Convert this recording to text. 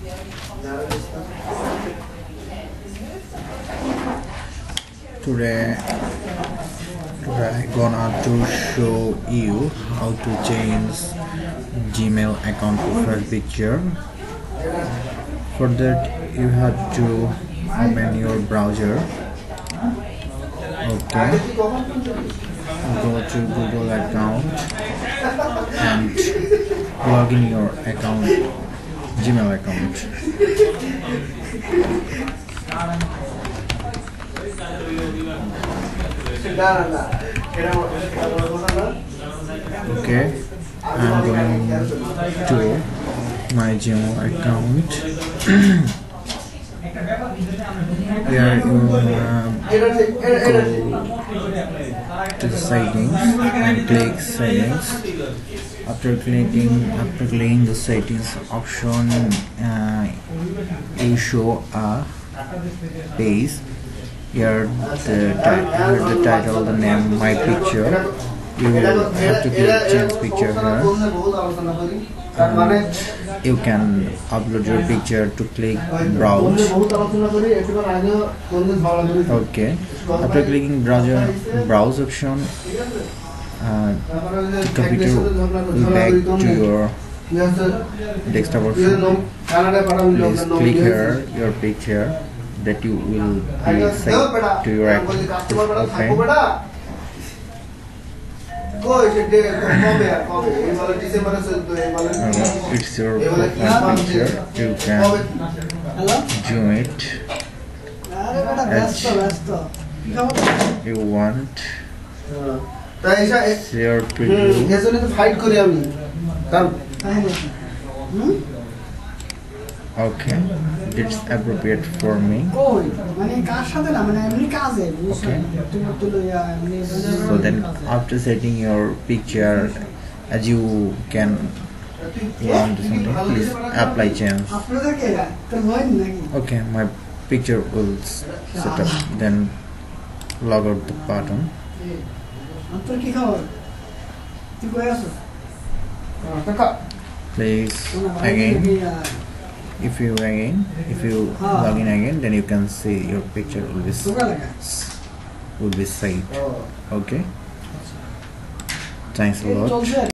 Today I'm gonna to show you how to change Gmail account profile picture. For that you have to open your browser. Okay, go to Google account and log in your account, Gmail account. Okay, I'm going to my Gmail account. Here you go to settings and click settings. After clicking the settings option, you show a page. Here the title, the name, my picture. You will have to click change picture here. And you can upload your picture to click browse. Okay. After clicking browse option, the computer will back to your desktop option. Please click here your picture that you will be saved to your account. Okay. It's your profile picture. You can zoom it as you want. Share preview. Okay, it's appropriate for me. Okay. So then, after setting your picture, as you can want something, please apply change. Okay, my picture will set up. Then log out the button. Please again. If you log in again, then you can see your picture will be saved. Okay. Thanks a lot.